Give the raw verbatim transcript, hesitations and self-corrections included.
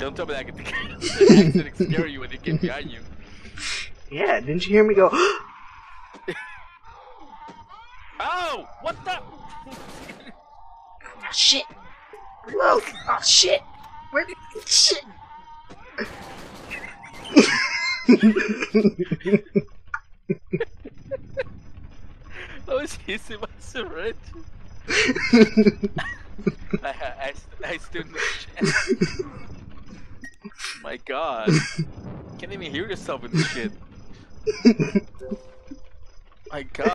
Don't tell me that I can accidentally scare you when they get behind you. Yeah, didn't you hear me go? Oh, what the? Oh, shit. Reload. Oh, shit. Where did shit? Oh, she's in my syringe. I, I, I stood in the chest. My god. Can't even hear yourself in this shit. My god.